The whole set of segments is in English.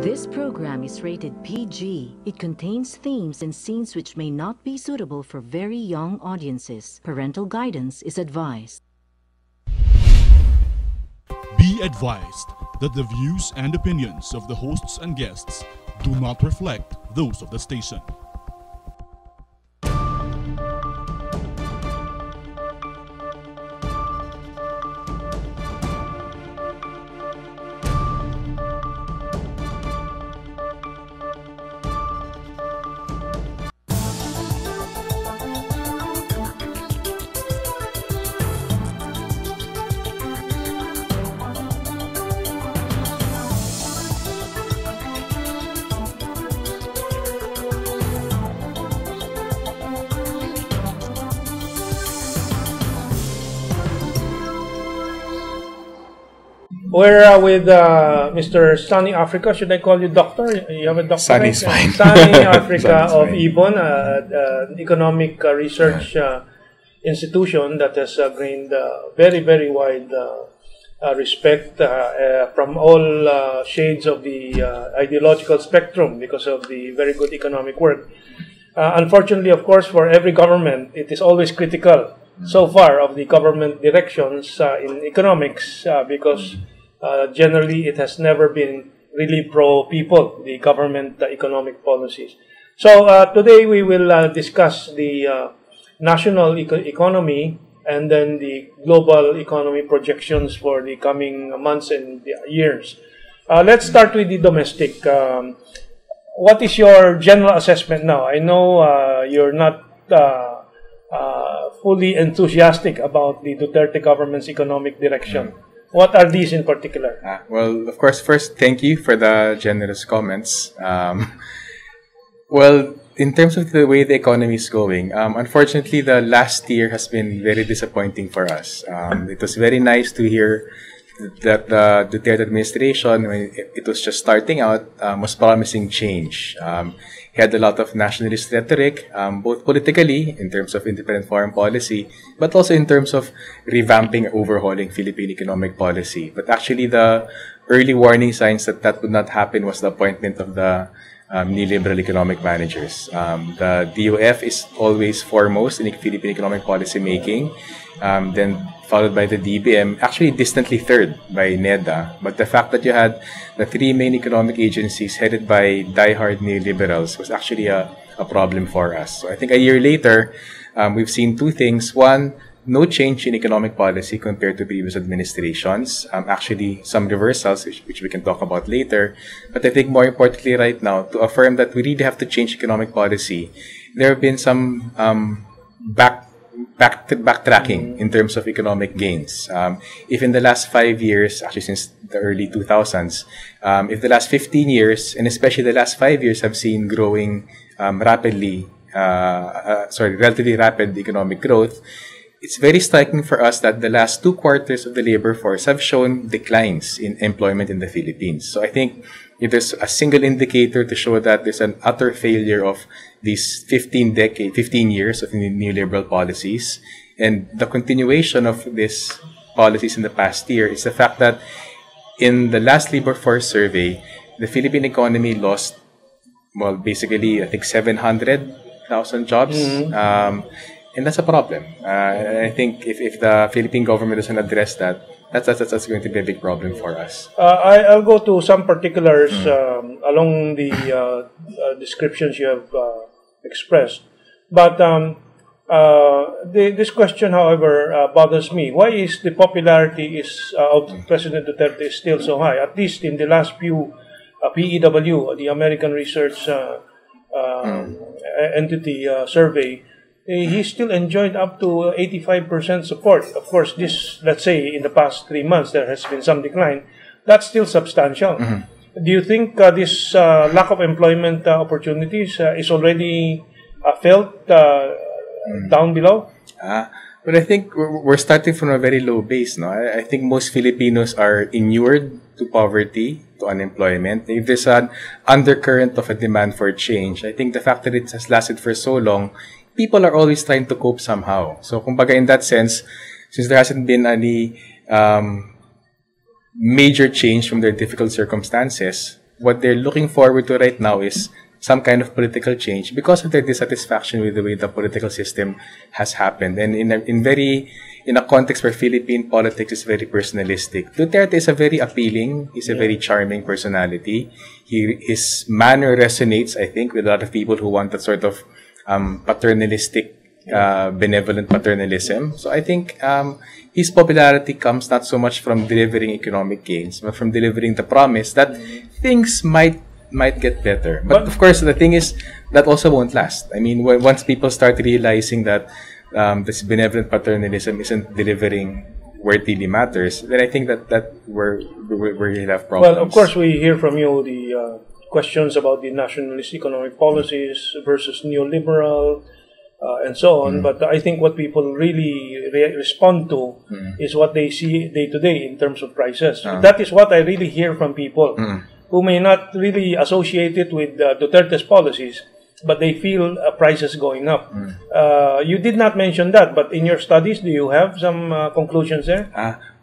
This program is rated PG. It contains themes and scenes which may not be suitable for very young audiences. Parental guidance is advised. Be advised that the views and opinions of the hosts and guests do not reflect those of the station. We're with Mr. Sunny Africa. Should I call you doctor? You have a doctor? Sunny is fine. Sunny Africa of Ibon, an economic research institution that has gained very, very wide respect from all shades of the ideological spectrum because of the very good economic work. Unfortunately, of course, for every government, it is always critical so far of the government directions in economics because generally, it has never been really pro-people, the government economic policies. So today we will discuss the national economy and then the global economy projections for the coming months and years. Let's start with the domestic. What is your general assessment now? I know you're not fully enthusiastic about the Duterte government's economic direction. What are these in particular? Well, of course, first, thank you for the generous comments. Well, in terms of the way the economy is going, unfortunately, the last year has been very disappointing for us. It was very nice to hear that the Duterte administration, when it was just starting out, was promising change. He had a lot of nationalist rhetoric, both politically, in terms of independent foreign policy, but also in terms of revamping, overhauling Philippine economic policy. But actually, the early warning signs that that would not happen was the appointment of the neoliberal economic managers. The DOF is always foremost in Philippine economic policy making, then followed by the DBM, actually distantly third by NEDA. But the fact that you had the three main economic agencies headed by diehard neoliberals was actually a problem for us. So I think a year later, we've seen two things. One, no change in economic policy compared to previous administrations. Actually, some reversals, which we can talk about later. But I think more importantly right now, to affirm that we really have to change economic policy, there have been some backtracking in terms of economic gains. If in the last 5 years, actually since the early 2000s, if the last 15 years, and especially the last 5 years, have seen growing relatively rapid economic growth, it's very striking for us that the last two quarters of the labor force have shown declines in employment in the Philippines. So I think if there's a single indicator to show that there's an utter failure of these 15 years of neoliberal policies, and the continuation of these policies in the past year is the fact that in the last labor force survey, the Philippine economy lost, well, basically, I think 700,000 jobs. And that's a problem. I think if the Philippine government doesn't address that, that's going to be a big problem for us. I'll go to some particulars along the descriptions you have expressed. But this question, however, bothers me. Why is the popularity of President Duterte is still so high? At least in the last few PEW, the American Research Entity survey, he still enjoyed up to 85% support. Of course, this, let's say, in the past 3 months, there has been some decline. That's still substantial. Do you think this lack of employment opportunities is already felt down below? Well, I think we're starting from a very low base. No, I think most Filipinos are inured to poverty, to unemployment. If there's an undercurrent of a demand for change, I think the fact that it has lasted for so long, people are always trying to cope somehow. So, kumbaga, in that sense, since there hasn't been any major change from their difficult circumstances, what they're looking forward to right now is some kind of political change because of their dissatisfaction with the way the political system has happened. And in a context where Philippine politics is very personalistic, Duterte is a very appealing, he's a very charming personality. His manner resonates, I think, with a lot of people who want that sort of paternalistic, benevolent paternalism. So I think his popularity comes not so much from delivering economic gains, but from delivering the promise that things might get better. But of course, the thing is, that also won't last. I mean, once people start realizing that this benevolent paternalism isn't delivering where it really matters, then I think that we're going to have problems. Well, of course, we hear from you the questions about the nationalist economic policies versus neoliberal and so on. But I think what people really respond to is what they see day to day in terms of prices. That is what I really hear from people. Who may not really associate it with Duterte's policies, but they feel prices going up. You did not mention that, but in your studies, do you have some conclusions there?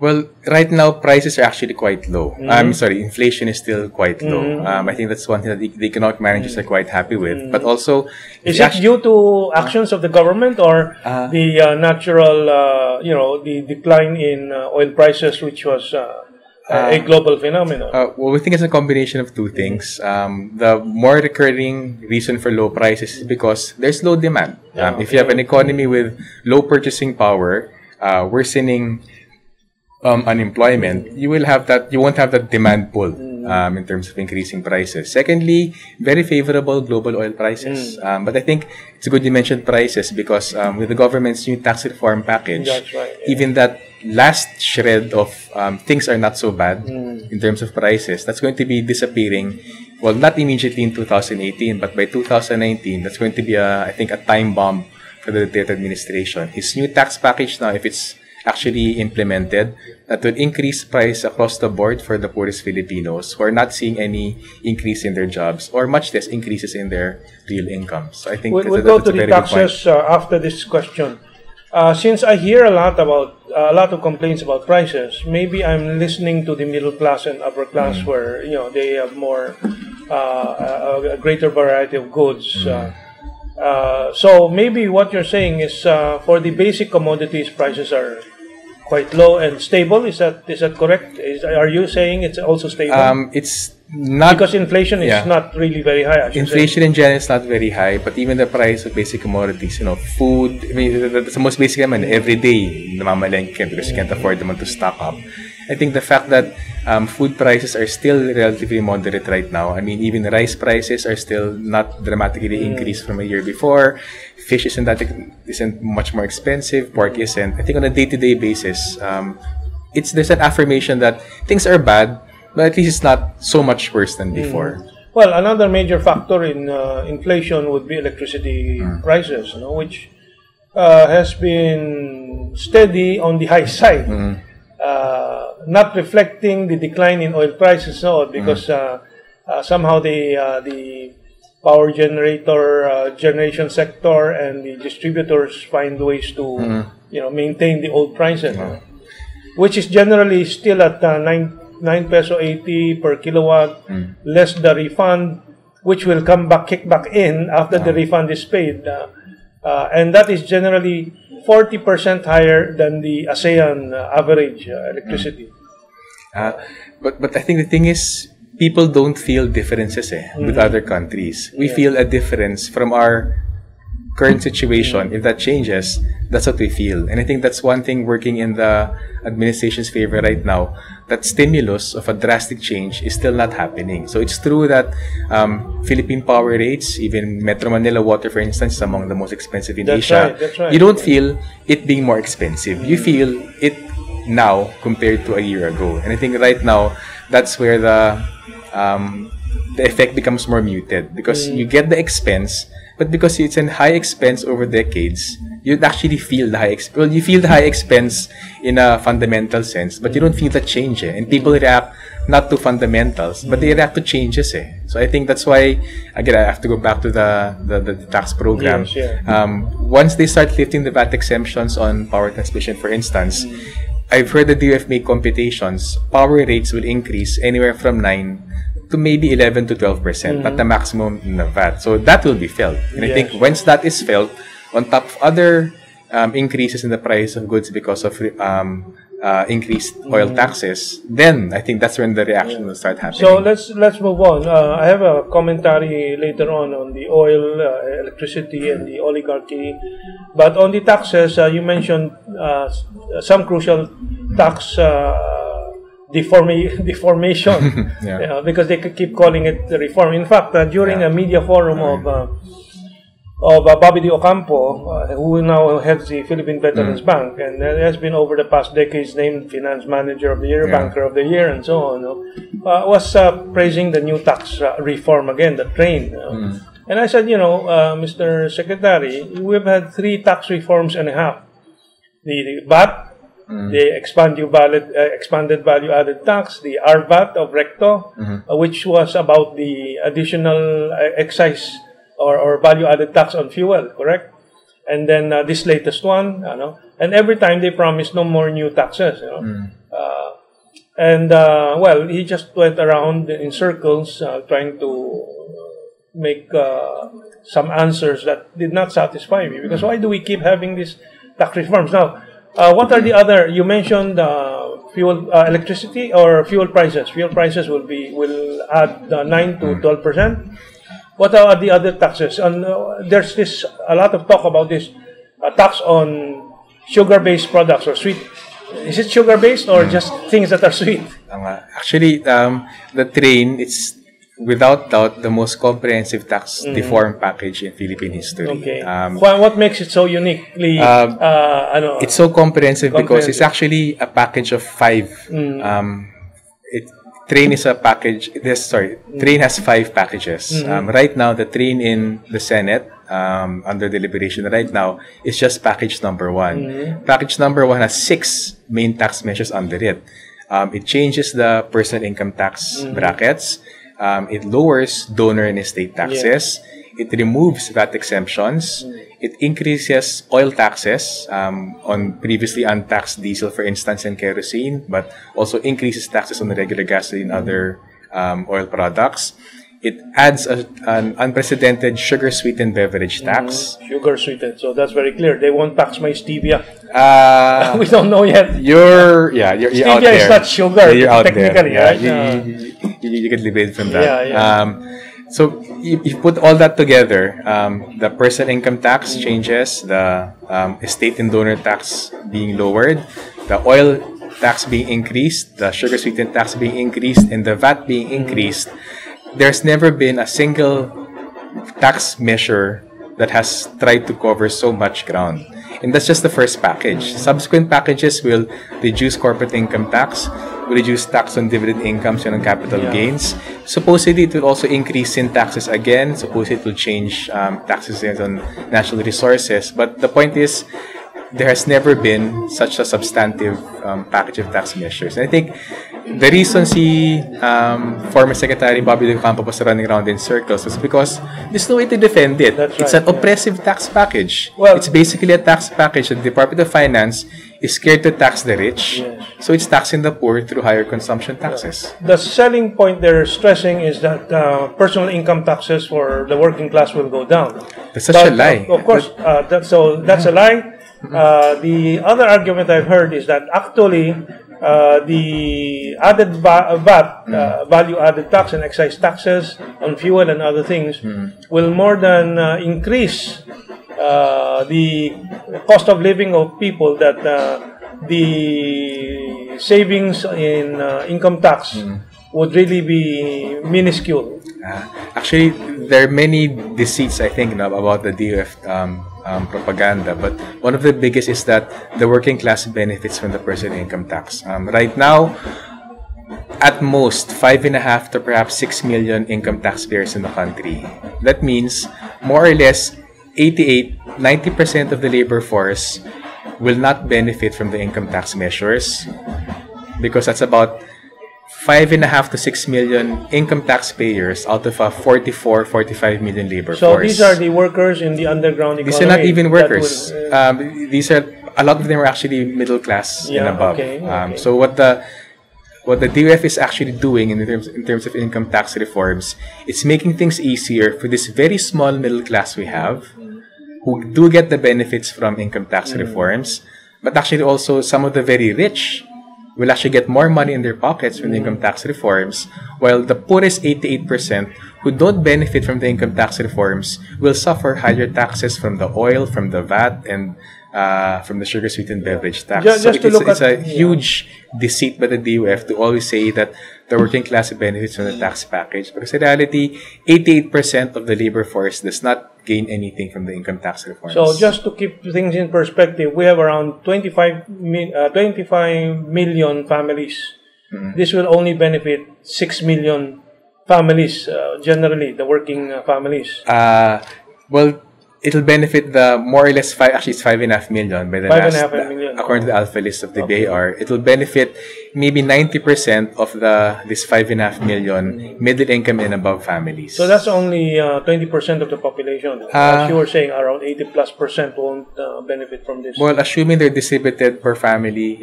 Well, right now, prices are actually quite low. I'm sorry, inflation is still quite low. I think that's one thing that the economic managers are quite happy with. But also... Is it due to actions of the government or the natural, you know, the decline in oil prices, which was... a global phenomenon? Well, we think it's a combination of two things. The more recurring reason for low prices is because there's low demand. If you have an economy with low purchasing power, worsening unemployment, you won't have that demand pull in terms of increasing prices. Secondly, very favorable global oil prices. But I think it's good you mentioned prices because with the government's new tax reform package, even that last shred of things are not so bad in terms of prices, that's going to be disappearing. Well, not immediately in 2018, but by 2019, that's going to be, I think, a time bomb for the Duterte administration. His new tax package now, if it's actually implemented, that will increase price across the board for the poorest Filipinos who are not seeing any increase in their jobs or much less increases in their real income. So I think we'll go to the taxes after this question. Since I hear a lot of complaints about prices, maybe I'm listening to the middle class and upper class, where you know they have more a greater variety of goods. So maybe what you're saying is for the basic commodities, prices are quite low and stable. Is that correct? Are you saying it's also stable? It's not, because inflation is not really very high. Inflation in general is not very high, but even the price of basic commodities, you know, food, I mean, that's the most basic naman, every day, namamalengke because you can't afford naman to stock up. I think the fact that food prices are still relatively moderate right now. I mean, even rice prices are still not dramatically increased from a year before. Fish isn't much more expensive. Pork isn't. I think on a day-to-day basis, there's an affirmation that things are bad, but at least it's not so much worse than before. Well, another major factor in inflation would be electricity prices, you know, which has been steady on the high side, not reflecting the decline in oil prices, because somehow the power generation sector and the distributors find ways to you know, maintain the old prices, which is generally still at 9.80 peso per kilowatt, less the refund, which will come back, kick back in after the refund is paid. And that is generally 40% higher than the ASEAN average electricity. But I think the thing is, people don't feel differences with other countries. We feel a difference from our current situation. If that changes, that's what we feel. And I think that's one thing working in the administration's favor right now, that stimulus of a drastic change is still not happening. So it's true that Philippine power rates, even Metro Manila water, for instance, is among the most expensive in Asia. That's right. You don't feel it being more expensive. You feel it now compared to a year ago. And I think right now, that's where the effect becomes more muted, because you get the expense, but because it's a high expense over decades, you'd actually feel the high expense. Well, you feel the high expense in a fundamental sense, but you don't feel the change. And people react not to fundamentals, but they react to changes. So I think that's why, again, I have to go back to the tax program. Once they start lifting the VAT exemptions on power transmission, for instance, I've heard the DOF make computations. Power rates will increase anywhere from 9 to maybe 11 to 12% at the maximum in the VAT. So that will be felt. And I think once that is felt, on top of other increases in the price of goods because of increased oil taxes, then I think that's when the reaction will start happening. So let's move on. I have a commentary later on the oil, electricity, and the oligarchy. But on the taxes, you mentioned some crucial tax deformation, because they could keep calling it the reform. In fact, during a media forum of Bobby D. Ocampo, who now heads the Philippine Veterans Bank, and has been over the past decades named Finance Manager of the Year, Banker of the Year, and so on, was praising the new tax reform again, the TRAIN. And I said, you know, Mr. Secretary, we've had 3 tax reforms and a half. The VAT, the expanded value-added tax, the RVAT of Recto, which was about the additional excise or value-added tax on fuel, correct? And then this latest one, and every time they promise no more new taxes, well, he just went around in circles trying to make some answers that did not satisfy me, because why do we keep having these tax reforms? Now, what are the other, you mentioned fuel, electricity or fuel prices. Fuel prices will add 9 to 12%. What are the other taxes? And there's a lot of talk about this tax on sugar-based products or sweet. Is it sugar-based or just things that are sweet? Actually, the TRAIN, it's without doubt the most comprehensive tax reform package in Philippine history. Okay. What makes it so uniquely? It's so comprehensive because it's actually a package of 5. TRAIN is a package. TRAIN has 5 packages. Right now, the TRAIN in the Senate under deliberation right now is just package number 1. Package number 1 has 6 main tax measures under it. It changes the personal income tax brackets. It lowers donor and estate taxes. It removes VAT exemptions. It increases oil taxes on previously untaxed diesel, for instance, and kerosene, but also increases taxes on regular gasoline and other oil products. It adds an unprecedented sugar-sweetened beverage tax. Sugar-sweetened, so that's very clear. They won't tax my stevia. We don't know yet. You're out there. Stevia is not sugar, yeah, technically. Yeah, right? You get liberated from that. So you put all that together, the personal income tax changes, the estate and donor tax being lowered, the oil tax being increased, the sugar-sweetened tax being increased, and the VAT being increased. There's never been a single tax measure that has tried to cover so much ground. And that's just the first package. Subsequent packages will reduce corporate income tax, will reduce tax on dividend incomes and on capital gains. Supposedly, it will also increase sin taxes again. Supposedly, it will change taxes on natural resources. But the point is, there has never been such a substantive package of tax measures. And I think the reason former Secretary Bobby D. Ocampo was running around in circles was because there's no way to defend it. It's an oppressive tax package. Well, it's basically a tax package that the Department of Finance is scared to tax the rich, so it's taxing the poor through higher consumption taxes. The selling point they're stressing is that personal income taxes for the working class will go down. That's such a lie. Of course, that's a lie. The other argument I've heard is that actually the added VAT, value-added tax and excise taxes on fuel and other things will more than increase the cost of living of people, that the savings in income tax would really be minuscule. Actually, there are many deceits, I think, about the DOF propaganda, but one of the biggest is that the working class benefits from the personal income tax. Right now, at most 5.5 to perhaps 6 million income taxpayers in the country. That means more or less 90% of the labor force will not benefit from the income tax measures, because that's about 5.5 to 6 million income taxpayers out of a 45 million labor force. So these are the workers in the underground economy. These are not even workers. These are, a lot of them are actually middle class and above. So what the what the DOF is actually doing in terms of income tax reforms, it's making things easier for this very small middle class we have, who do get the benefits from income tax reforms, but actually also some of the very rich will actually get more money in their pockets from the income tax reforms, while the poorest 88% who don't benefit from the income tax reforms will suffer higher taxes from the oil, from the VAT, and from the sugar sweetened beverage tax. It's a huge deceit by the DOF to always say that the working class benefits from the tax package, because in reality, 88% of the labor force does not gain anything from the income tax reforms. So just to keep things in perspective, we have around 25 million families. This will only benefit 6 million families, generally, the working families. Well, it'll benefit the more or less it's 5.5 million by the last, according to the alpha list of the BIR. It'll benefit maybe 90% of this 5.5 million middle income and above families. So that's only 20% of the population. As you were saying, around 80+% won't benefit from this. Well, assuming they're distributed per family,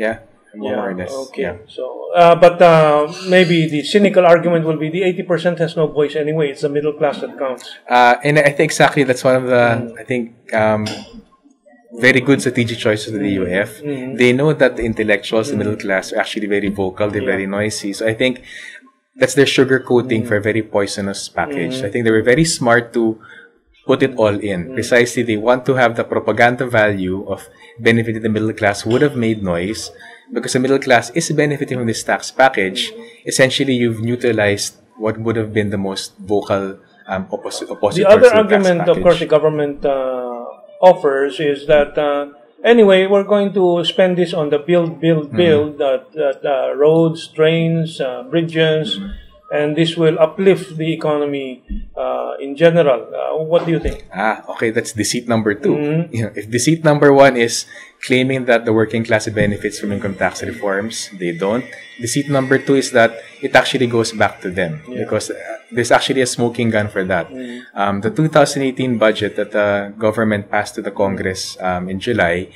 more or less. Okay. Yeah. So, but maybe the cynical argument will be the 80% has no voice anyway. It's the middle class that counts. And I think exactly that's one of the, very good strategic choices of the DOF. They know that the intellectuals, the middle class, are actually very vocal. They're very noisy. So I think that's their sugar coating for a very poisonous package. I think they were very smart to put it all in. Precisely, they want to have the propaganda value of benefiting the middle class would have made noise. Because the middle class is benefiting from this tax package, essentially you've neutralized what would have been the most vocal oppositor. The other argument, of course, the government offers is that, anyway, we're going to spend this on the build, roads, trains, bridges, and this will uplift the economy in general. What do you think? Okay, that's deceit number two. You know, if deceit number one is claiming that the working class benefits from income tax reforms, they don't. Deceit number two is that it actually goes back to them because there's actually a smoking gun for that. The 2018 budget that the government passed to the Congress in July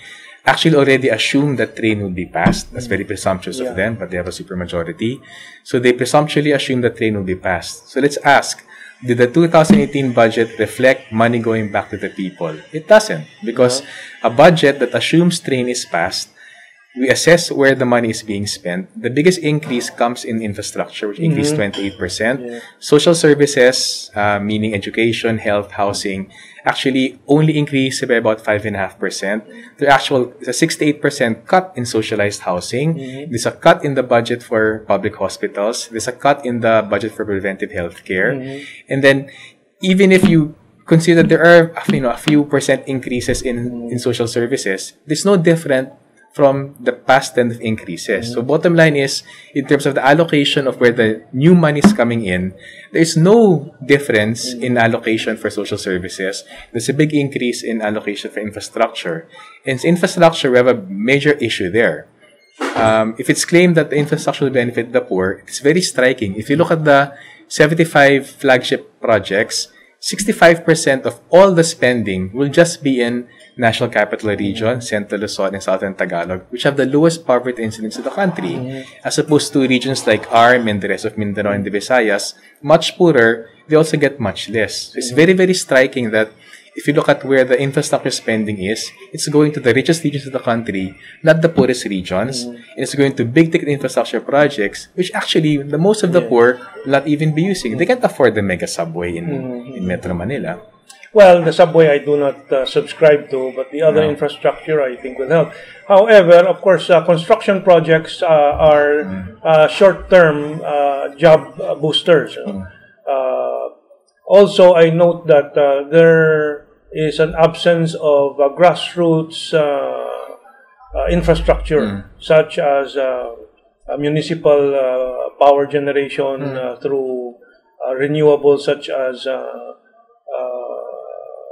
actually already assumed that TRAIN would be passed. That's very presumptuous of them, but they have a supermajority. So they presumptuously assumed that TRAIN would be passed. So let's ask, did the 2018 budget reflect money going back to the people? It doesn't, because a budget that assumes TRAIN is passed, we assess where the money is being spent. The biggest increase comes in infrastructure, which increased 28%. Social services, meaning education, health, housing, actually only increased by about 5.5%. There's a 6 to 8% cut in socialized housing. There's a cut in the budget for public hospitals. There's a cut in the budget for preventive health care. And then even if you consider there are a few percent increases in social services, there's no different from the past trend of increases. So bottom line is, in terms of the allocation of where the new money is coming in, there's no difference in allocation for social services. There's a big increase in allocation for infrastructure. And infrastructure, we have a major issue there. If it's claimed that the infrastructure will benefit the poor, it's very striking. If you look at the 75 flagship projects, 65% of all the spending will just be in National Capital Region, Central Luzon, and Southern Tagalog, which have the lowest poverty incidence in the country, as opposed to regions like ARM and the rest of Mindanao and the Visayas, much poorer, they also get much less. So it's very, very striking that if you look at where the infrastructure spending is, it's going to the richest regions of the country, not the poorest regions. It's going to big-ticket infrastructure projects, which actually the most of the poor will not even be using. They can't afford the mega subway in Metro Manila. Well, the subway I do not subscribe to, but the other infrastructure I think will help. However, of course, construction projects are short-term job boosters. Also, I note that there is an absence of grassroots infrastructure, such as municipal power generation through renewables, such as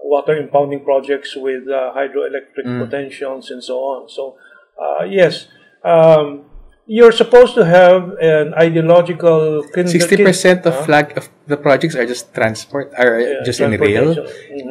water impounding projects with hydroelectric potentials and so on. So, yes, you're supposed to have an ideological... 60% of the projects are just transport, are just in rail. Mm-hmm.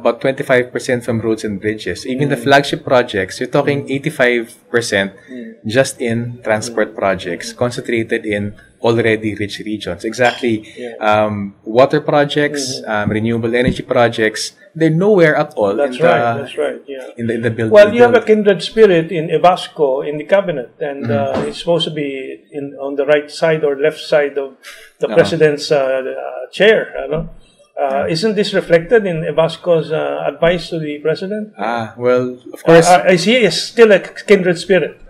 About 25% from roads and bridges. Even the flagship projects, you're talking 85% just in transport projects, concentrated in already rich regions. Exactly. Yeah. Water projects, renewable energy projects, they're nowhere at all. That's right. Yeah. In the build. Well, you have a kindred spirit in Evasco in the cabinet, and it's supposed to be on the right side or left side of the president's chair. Isn't this reflected in Evasco's advice to the president? Well, of course. He is still a kindred spirit.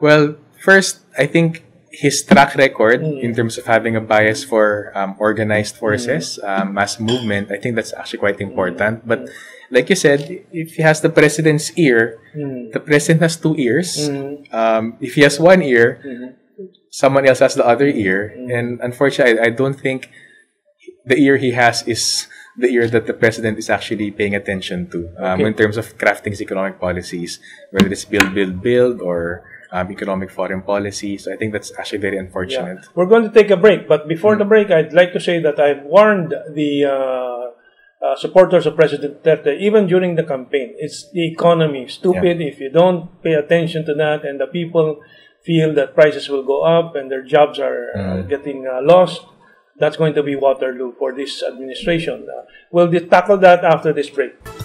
Well, first, I think his track record in terms of having a bias for organized forces, mass movement, I think that's actually quite important. But like you said, if he has the president's ear, the president has two ears. If he has one ear, someone else has the other ear. And unfortunately, I don't think the ear he has is the ear that the president is actually paying attention to in terms of crafting his economic policies, whether it's build, build, build, or economic foreign policy. So I think that's actually very unfortunate. Yeah. We're going to take a break, but before the break, I'd like to say that I've warned the supporters of President Duterte, even during the campaign, it's the economy. Stupid if you don't pay attention to that, and the people feel that prices will go up and their jobs are getting lost. That's going to be Waterloo for this administration. We'll tackle that after this break.